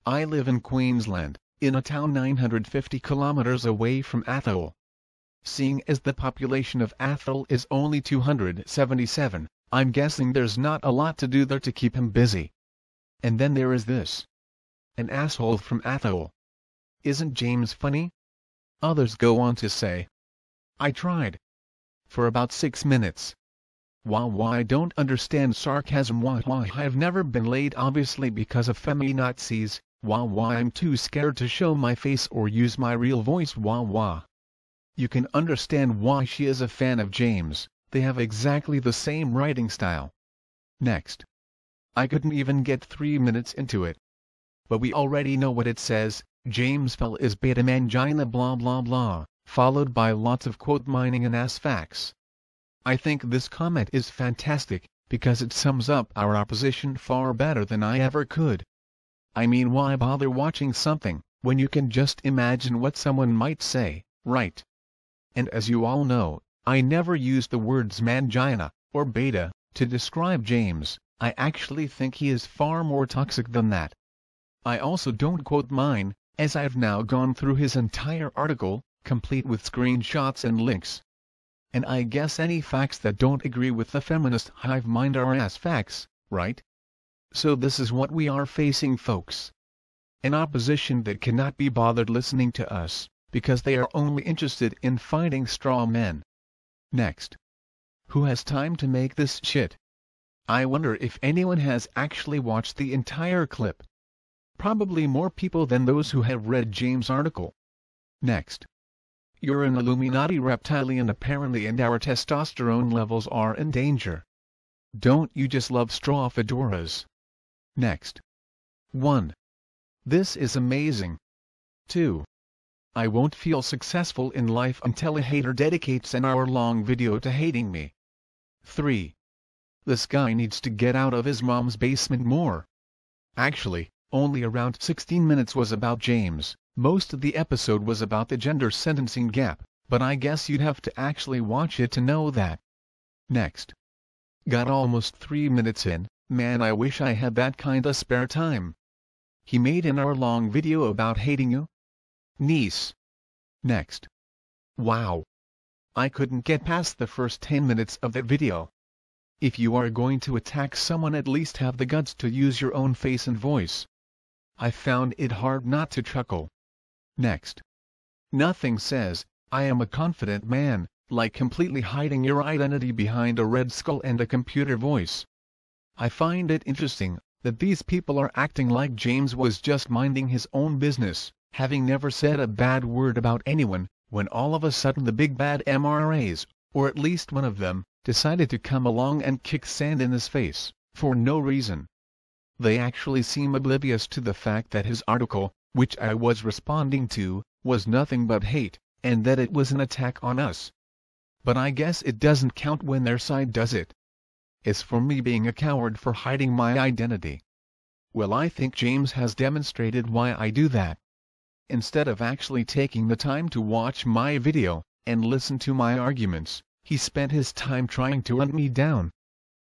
I live in Queensland, in a town nine hundred fifty kilometers away from Athol. Seeing as the population of Athol is only two hundred seventy-seven, I'm guessing there's not a lot to do there to keep him busy. And then there is this. An asshole from Athol. Isn't James funny? Others go on to say, I tried. For about six minutes. Wah wah, I don't understand sarcasm, wah wah, I've never been laid obviously because of feminazis, wah wah, I'm too scared to show my face or use my real voice, wah wah. You can understand why she is a fan of James, they have exactly the same writing style. Next. I couldn't even get three minutes into it. But we already know what it says, James Fell is beta mangina blah blah blah, followed by lots of quote mining and ass facts. I think this comment is fantastic, because it sums up our opposition far better than I ever could. I mean, why bother watching something, when you can just imagine what someone might say, right? And as you all know, I never use the words mangina, or beta, to describe James, I actually think he is far more toxic than that. I also don't quote mine, as I've now gone through his entire article, complete with screenshots and links. And I guess any facts that don't agree with the feminist hive mind are ass facts, right? So this is what we are facing, folks. An opposition that cannot be bothered listening to us, because they are only interested in finding straw men. Next. Who has time to make this shit? I wonder if anyone has actually watched the entire clip. Probably more people than those who have read James' article. Next. You're an Illuminati reptilian apparently, and our testosterone levels are in danger. Don't you just love straw fedoras? Next. one. This is amazing. two. I won't feel successful in life until a hater dedicates an hour-long video to hating me. three. This guy needs to get out of his mom's basement more. Actually, only around sixteen minutes was about James. Most of the episode was about the gender sentencing gap, but I guess you'd have to actually watch it to know that. Next. Got almost three minutes in, man, I wish I had that kinda spare time. He made an hour-long video about hating you? Niece. Next. Wow. I couldn't get past the first ten minutes of that video. If you are going to attack someone, at least have the guts to use your own face and voice. I found it hard not to chuckle. Next. Nothing says, I am a confident man, like completely hiding your identity behind a red skull and a computer voice. I find it interesting that these people are acting like James was just minding his own business, having never said a bad word about anyone, when all of a sudden the big bad M R As, or at least one of them, decided to come along and kick sand in his face, for no reason. They actually seem oblivious to the fact that his article, which I was responding to, was nothing but hate, and that it was an attack on us. But I guess it doesn't count when their side does it. It's for me being a coward for hiding my identity. Well, I think James has demonstrated why I do that. instead of actually taking the time to watch my video and listen to my arguments, he spent his time trying to hunt me down,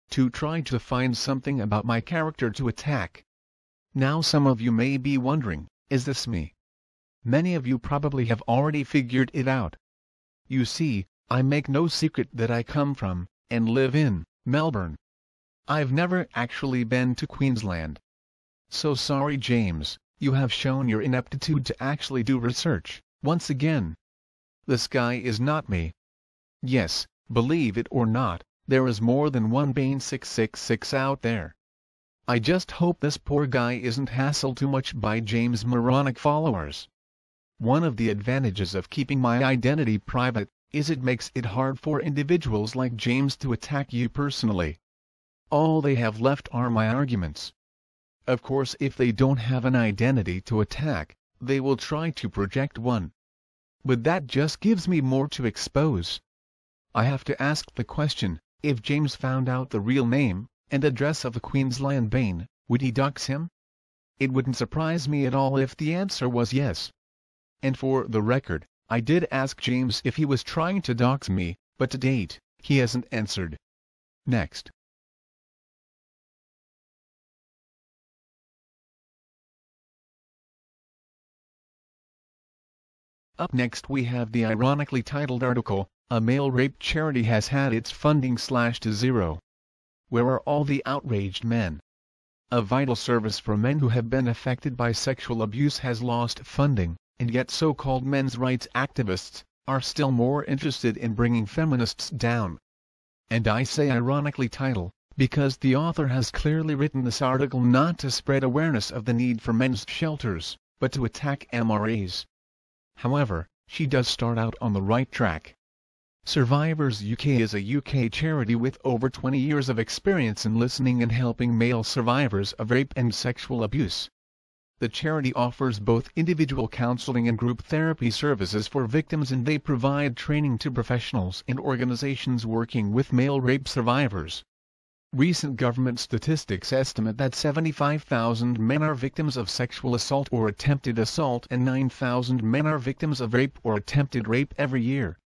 to try to find something about my character to attack. Now some of you may be wondering, is this me? Many of you probably have already figured it out. You see, I make no secret that I come from, and live in, Melbourne. I've never actually been to Queensland. So sorry James, you have shown your ineptitude to actually do research, once again. This guy is not me. Yes, believe it or not, there is more than one Bane six six six out there. I just hope this poor guy isn't hassled too much by James' moronic followers. One of the advantages of keeping my identity private is it makes it hard for individuals like James to attack you personally. All they have left are my arguments. Of course, if they don't have an identity to attack, they will try to project one. But that just gives me more to expose. I have to ask the question, if James found out the real name and address of the Queensland Bane, would he dox him? It wouldn't surprise me at all if the answer was yes. And for the record, I did ask James if he was trying to dox me, but to date, he hasn't answered. Next. Up next we have the ironically titled article, A Male Rape Charity Has Had Its Funding Slashed to Zero. Where are all the outraged men? A vital service for men who have been affected by sexual abuse has lost funding, and yet so-called men's rights activists are still more interested in bringing feminists down. And I say ironically titled, because the author has clearly written this article not to spread awareness of the need for men's shelters, but to attack M R As. However, she does start out on the right track. Survivors U K is a U K charity with over twenty years of experience in listening and helping male survivors of rape and sexual abuse. The charity offers both individual counseling and group therapy services for victims, and they provide training to professionals and organizations working with male rape survivors. Recent government statistics estimate that seventy-five thousand men are victims of sexual assault or attempted assault, and nine thousand men are victims of rape or attempted rape every year.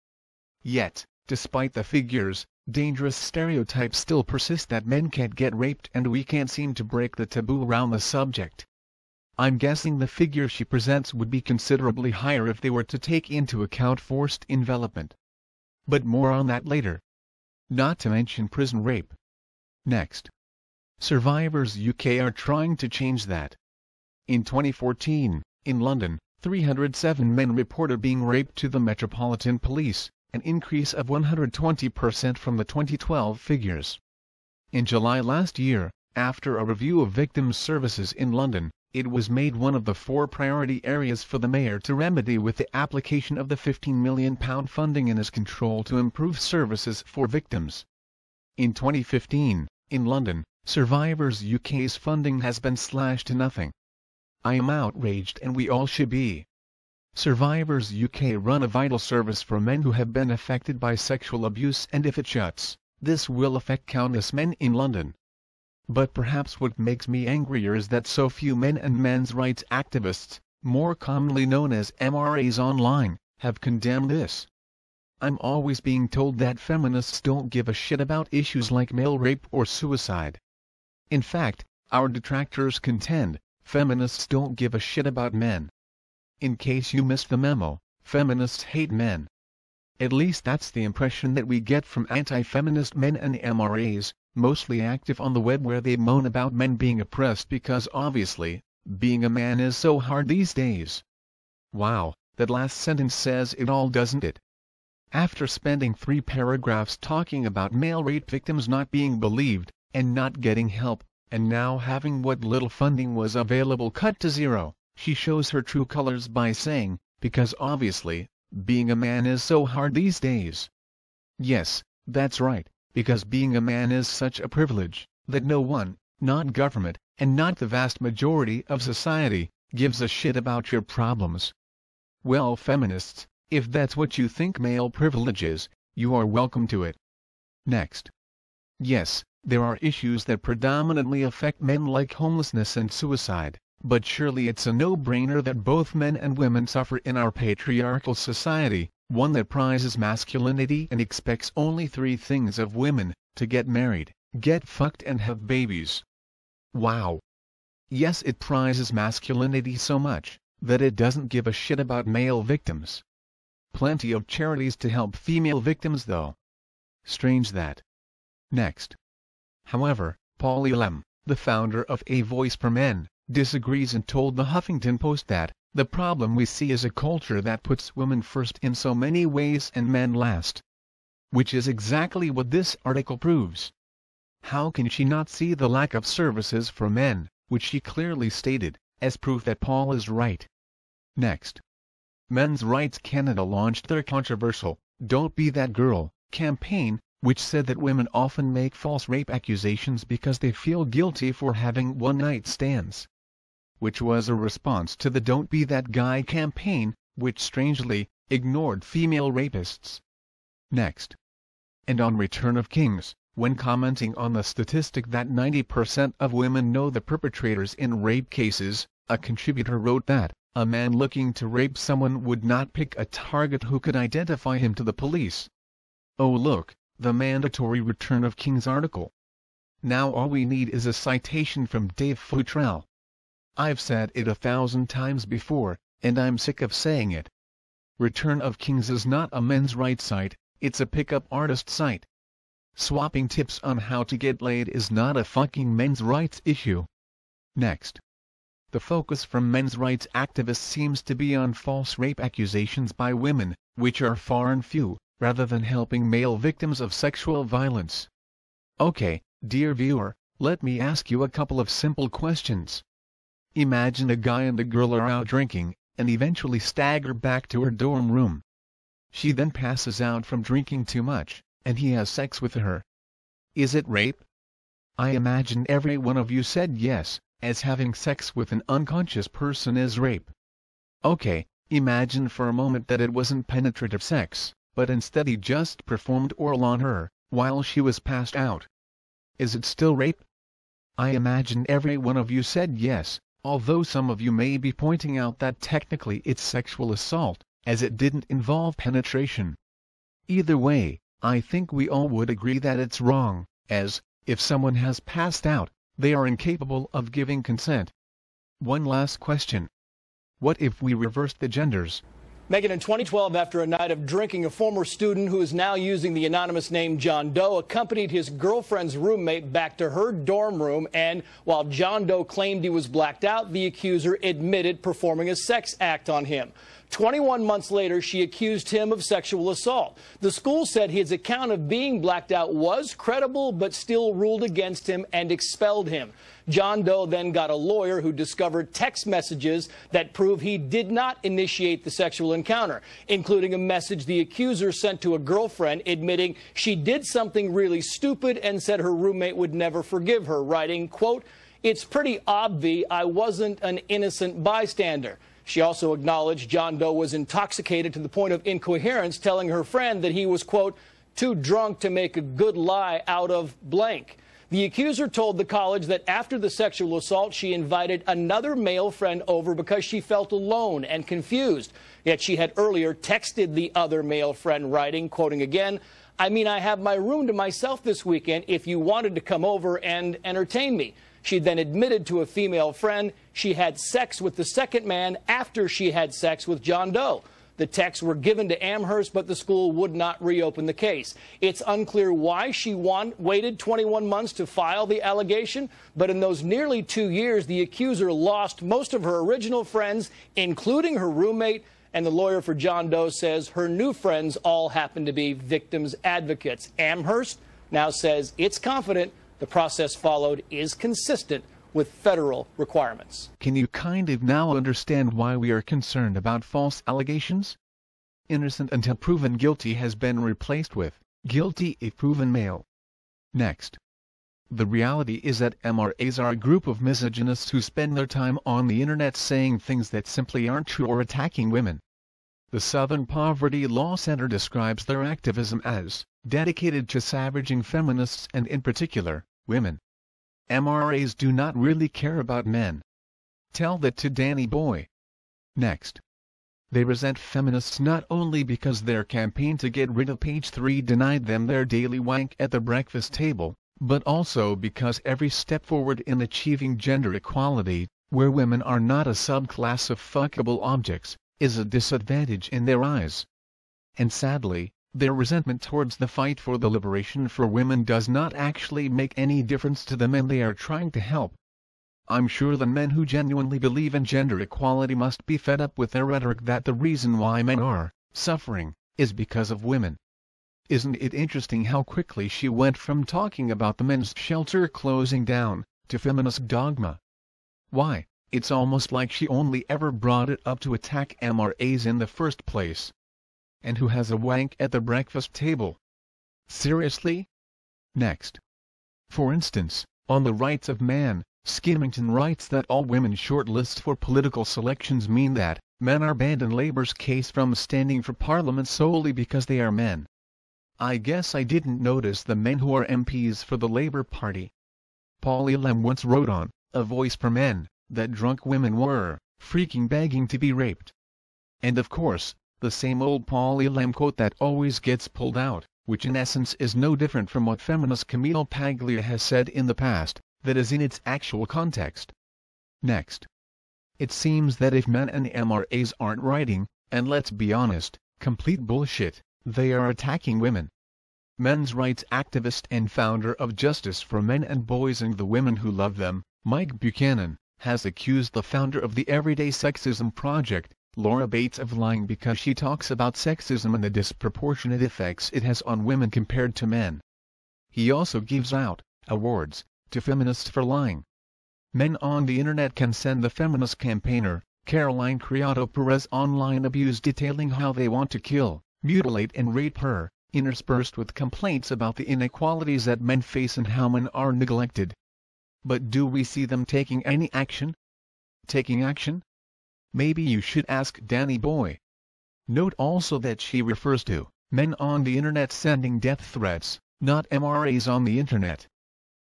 Yet, despite the figures, dangerous stereotypes still persist that men can't get raped, and we can't seem to break the taboo around the subject. I'm guessing the figure she presents would be considerably higher if they were to take into account forced envelopment. But more on that later. Not to mention prison rape. Next. Survivors U K are trying to change that. In twenty fourteen, in London, three hundred seven men reported being raped to the Metropolitan Police, an increase of one hundred twenty percent from the twenty twelve figures. In July last year, after a review of victims' services in London, it was made one of the four priority areas for the mayor to remedy with the application of the fifteen million pound funding in his control to improve services for victims. In twenty fifteen, in London, Survivors U K's funding has been slashed to nothing. I am outraged, and we all should be. Survivors U K run a vital service for men who have been affected by sexual abuse, and if it shuts, this will affect countless men in London. But perhaps what makes me angrier is that so few men and men's rights activists, more commonly known as M R As online, have condemned this. I'm always being told that feminists don't give a shit about issues like male rape or suicide. In fact, our detractors contend, feminists don't give a shit about men. In case you missed the memo, feminists hate men. At least that's the impression that we get from anti-feminist men and M R As, mostly active on the web, where they moan about men being oppressed because obviously, being a man is so hard these days. Wow, that last sentence says it all, doesn't it? After spending three paragraphs talking about male rape victims not being believed, and not getting help, and now having what little funding was available cut to zero, she shows her true colors by saying, because obviously, being a man is so hard these days. Yes, that's right. Because being a man is such a privilege, that no one, not government, and not the vast majority of society, gives a shit about your problems. Well, feminists, if that's what you think male privilege is, you are welcome to it. Next. Yes, there are issues that predominantly affect men like homelessness and suicide, but surely it's a no-brainer that both men and women suffer in our patriarchal society, one that prizes masculinity and expects only three things of women: to get married, get fucked and have babies. Wow. Yes, it prizes masculinity so much that it doesn't give a shit about male victims. Plenty of charities to help female victims though. Strange that. Next. However, Paul Elam, the founder of A Voice for Men, disagrees and told the Huffington Post that the problem we see is a culture that puts women first in so many ways and men last. Which is exactly what this article proves. How can she not see the lack of services for men, which she clearly stated, as proof that Paul is right? Next. Men's Rights Canada launched their controversial "Don't Be That Girl" campaign, which said that women often make false rape accusations because they feel guilty for having one-night stands. Which was a response to the "Don't Be That Guy" campaign, which strangely ignored female rapists. Next. And on Return of Kings, when commenting on the statistic that ninety percent of women know the perpetrators in rape cases, a contributor wrote that a man looking to rape someone would not pick a target who could identify him to the police. Oh look, the mandatory Return of Kings article. Now all we need is a citation from Dave Futrelle. I've said it a thousand times before, and I'm sick of saying it. Return of Kings is not a men's rights site, it's a pickup artist site. Swapping tips on how to get laid is not a fucking men's rights issue. Next. The focus from men's rights activists seems to be on false rape accusations by women, which are far and few, rather than helping male victims of sexual violence. Okay, dear viewer, let me ask you a couple of simple questions. Imagine a guy and a girl are out drinking, and eventually stagger back to her dorm room. She then passes out from drinking too much, and he has sex with her. Is it rape? I imagine every one of you said yes, as having sex with an unconscious person is rape. Okay, imagine for a moment that it wasn't penetrative sex, but instead he just performed oral on her, while she was passed out. Is it still rape? I imagine every one of you said yes, although some of you may be pointing out that technically it's sexual assault, as it didn't involve penetration. Either way, I think we all would agree that it's wrong, as, if someone has passed out, they are incapable of giving consent. One last question. What if we reversed the genders? Megan, in twenty twelve, after a night of drinking, a former student who is now using the anonymous name John Doe accompanied his girlfriend's roommate back to her dorm room, and while John Doe claimed he was blacked out, the accuser admitted performing a sex act on him. twenty-one months later, she accused him of sexual assault. The school said his account of being blacked out was credible, but still ruled against him and expelled him. John Doe then got a lawyer who discovered text messages that prove he did not initiate the sexual encounter, including a message the accuser sent to a girlfriend admitting she did something really stupid and said her roommate would never forgive her, writing, quote, "It's pretty obvious I wasn't an innocent bystander." She also acknowledged John Doe was intoxicated to the point of incoherence, telling her friend that he was, quote, "too drunk to make a good lie out of blank." The accuser told the college that after the sexual assault, she invited another male friend over because she felt alone and confused. Yet she had earlier texted the other male friend, writing, quoting again, "I mean, I have my room to myself this weekend if you wanted to come over and entertain me." She then admitted to a female friend she had sex with the second man after she had sex with John Doe. The texts were given to Amherst, but the school would not reopen the case. It's unclear why she won, waited twenty-one months to file the allegation, but in those nearly two years, the accuser lost most of her original friends, including her roommate, and the lawyer for John Doe says her new friends all happen to be victims' advocates. Amherst now says it's confident the process followed is consistent with federal requirements. Can you kind of now understand why we are concerned about false allegations? Innocent until proven guilty has been replaced with guilty if proven male. Next. The reality is that M R As are a group of misogynists who spend their time on the internet saying things that simply aren't true or attacking women. The Southern Poverty Law Center describes their activism as dedicated to savaging feminists and in particular, women. M R As do not really care about men. Tell that to Danny Boy. Next. They resent feminists not only because their campaign to get rid of page three denied them their daily wank at the breakfast table, but also because every step forward in achieving gender equality, where women are not a subclass of fuckable objects, is a disadvantage in their eyes. And sadly, their resentment towards the fight for the liberation for women does not actually make any difference to the men they are trying to help. I'm sure the men who genuinely believe in gender equality must be fed up with their rhetoric that the reason why men are suffering is because of women. Isn't it interesting how quickly she went from talking about the men's shelter closing down to feminist dogma? Why, it's almost like she only ever brought it up to attack M R As in the first place. And who has a wank at the breakfast table? Seriously? Next. For instance, on the rights of man, Skimmington writes that all women shortlists for political selections mean that men are banned in Labour's case from standing for Parliament solely because they are men. I guess I didn't notice the men who are M Ps for the Labour Party. Paul Elam once wrote on A Voice for Men that drunk women were freaking begging to be raped. And of course, the same old Paul Elam quote that always gets pulled out, which in essence is no different from what feminist Camille Paglia has said in the past, that is in its actual context. Next. It seems that if men and M R As aren't writing, and let's be honest, complete bullshit, they are attacking women. Men's rights activist and founder of Justice for Men and Boys and the Women Who Love Them, Mike Buchanan, has accused the founder of the Everyday Sexism Project, Laura Bates, of lying because she talks about sexism and the disproportionate effects it has on women compared to men. He also gives out awards to feminists for lying. Men on the internet can send the feminist campaigner, Caroline Criado Perez, online abuse detailing how they want to kill, mutilate and rape her, interspersed with complaints about the inequalities that men face and how men are neglected. But do we see them taking any action? Taking action? Maybe you should ask Danny Boy. Note also that she refers to men on the internet sending death threats, not M R As on the internet.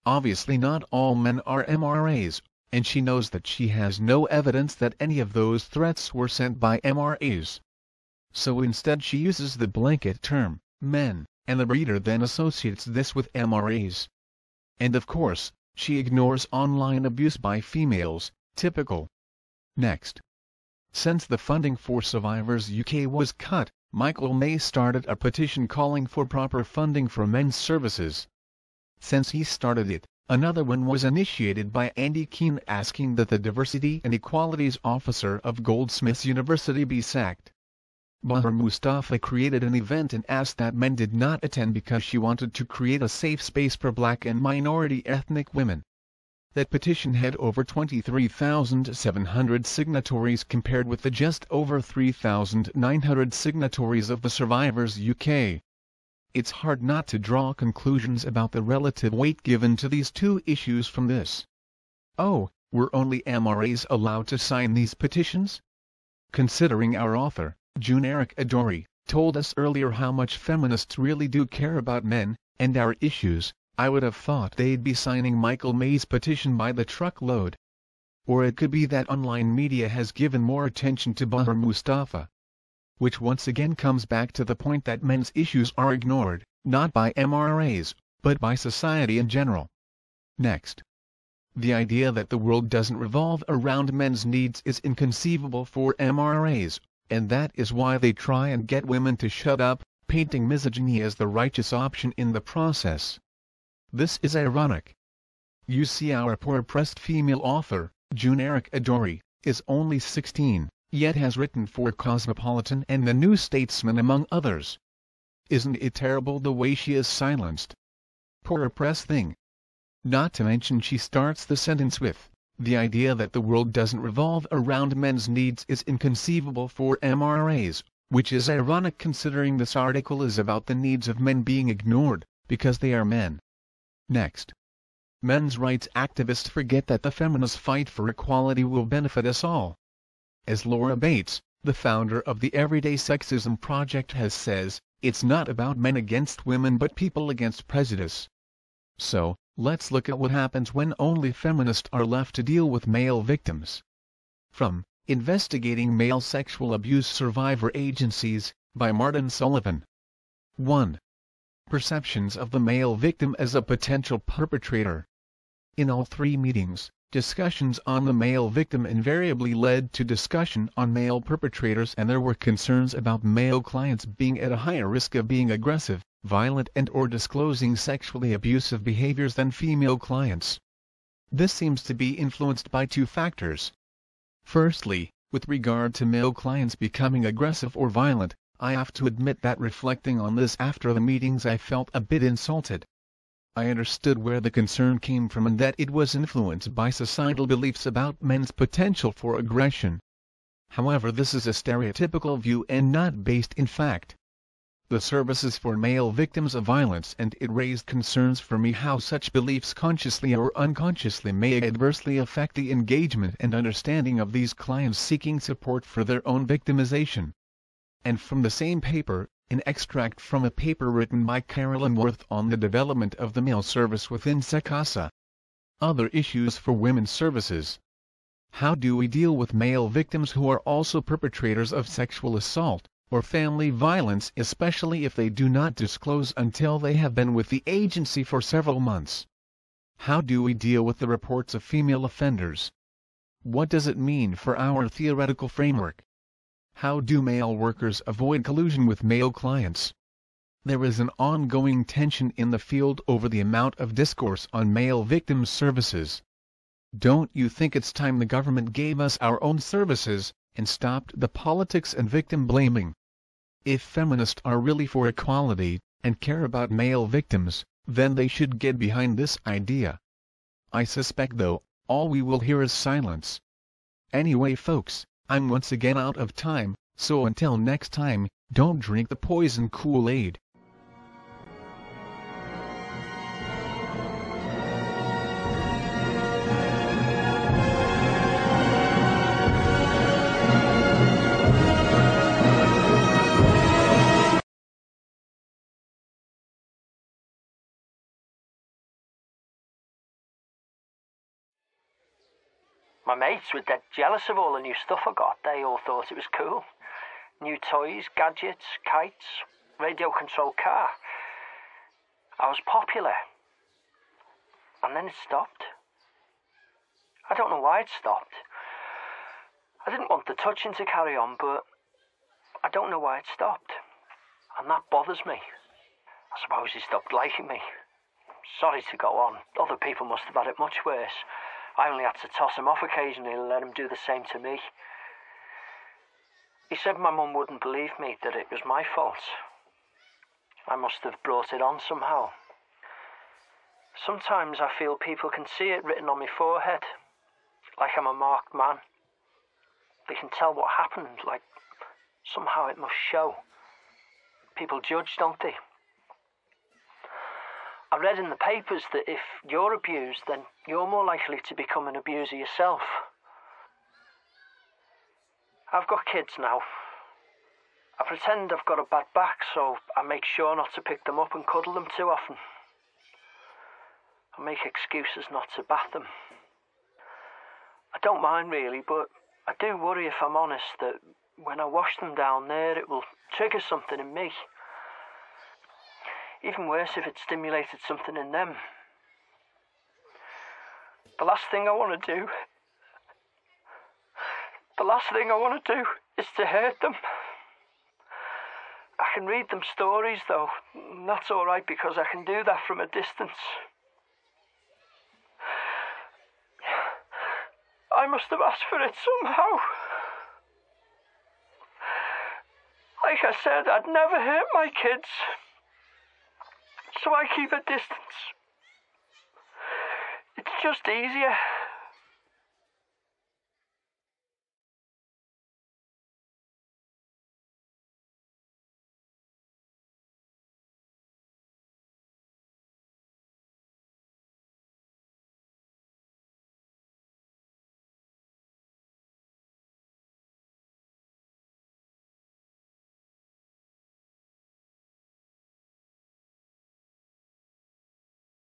Obviously not all men are M R As, and she knows that she has no evidence that any of those threats were sent by M R As. So instead she uses the blanket term, men, and the reader then associates this with M R As. And of course, she ignores online abuse by females, typical. Next. Since the funding for Survivors U K was cut, Michael May started a petition calling for proper funding for men's services. Since he started it, another one was initiated by Andy Keane asking that the Diversity and Equalities Officer of Goldsmiths University be sacked. Bahar Mustafa created an event and asked that men did not attend because she wanted to create a safe space for black and minority ethnic women. That petition had over twenty-three thousand seven hundred signatories compared with the just over three thousand nine hundred signatories of the Survivors U K. It's hard not to draw conclusions about the relative weight given to these two issues from this. Oh, were only M R As allowed to sign these petitions? Considering our author, June Eric Adori, told us earlier how much feminists really do care about men and our issues, I would have thought they'd be signing Michael May's petition by the truckload. Or it could be that online media has given more attention to Bahar Mustafa. Which once again comes back to the point that men's issues are ignored, not by M R As, but by society in general. Next. The idea that the world doesn't revolve around men's needs is inconceivable for M R As, and that is why they try and get women to shut up, painting misogyny as the righteous option in the process. This is ironic. You see, our poor oppressed female author, June Eric Adori, is only sixteen, yet has written for Cosmopolitan and The New Statesman, among others. Isn't it terrible the way she is silenced? Poor oppressed thing. Not to mention she starts the sentence with, the idea that the world doesn't revolve around men's needs is inconceivable for M R As, which is ironic considering this article is about the needs of men being ignored, because they are men. Next. Men's rights activists forget that the feminist fight for equality will benefit us all. As Laura Bates, the founder of the Everyday Sexism Project, has says, it's not about men against women but people against prejudice. So, let's look at what happens when only feminists are left to deal with male victims. from Investigating Male Sexual Abuse Survivor Agencies, by Martin Sullivan. one. Perceptions of the male victim as a potential perpetrator. In all three meetings, discussions on the male victim invariably led to discussion on male perpetrators, and there were concerns about male clients being at a higher risk of being aggressive, violent, and or disclosing sexually abusive behaviors than female clients. This seems to be influenced by two factors. Firstly, with regard to male clients becoming aggressive or violent, I have to admit that reflecting on this after the meetings I felt a bit insulted. I understood where the concern came from and that it was influenced by societal beliefs about men's potential for aggression. However, this is a stereotypical view and not based in fact. The services for male victims of violence, and it raised concerns for me how such beliefs consciously or unconsciously may adversely affect the engagement and understanding of these clients seeking support for their own victimization. And from the same paper, an extract from a paper written by Carolyn Worth on the development of the male service within SECASA. Other issues for women's services. How do we deal with male victims who are also perpetrators of sexual assault, or family violence, especially if they do not disclose until they have been with the agency for several months? How do we deal with the reports of female offenders? What does it mean for our theoretical framework? How do male workers avoid collusion with male clients? There is an ongoing tension in the field over the amount of discourse on male victim services. Don't you think it's time the government gave us our own services, and stopped the politics and victim blaming? If feminists are really for equality, and care about male victims, then they should get behind this idea. I suspect though, all we will hear is silence. Anyway folks, I'm once again out of time, so until next time, don't drink the poison Kool-Aid. My mates were dead jealous of all the new stuff I got. They all thought it was cool. New toys, gadgets, kites, radio-controlled car. I was popular. And then it stopped. I don't know why it stopped. I didn't want the touching to carry on, but I don't know why it stopped. And that bothers me. I suppose he stopped liking me. Sorry to go on. Other people must have had it much worse. I only had to toss him off occasionally and let him do the same to me. He said my mum wouldn't believe me, that it was my fault. I must have brought it on somehow. Sometimes I feel people can see it written on my forehead, like I'm a marked man. They can tell what happened, like somehow it must show. People judge, don't they? I read in the papers that if you're abused, then you're more likely to become an abuser yourself. I've got kids now. I pretend I've got a bad back, so I make sure not to pick them up and cuddle them too often. I make excuses not to bath them. I don't mind really, but I do worry, if I'm honest, that when I wash them down there, it will trigger something in me. Even worse if it stimulated something in them. The last thing I want to do... The last thing I want to do is to hurt them. I can read them stories though, and that's alright because I can do that from a distance. I must have asked for it somehow. Like I said, I'd never hurt my kids. So I keep a distance. It's just easier.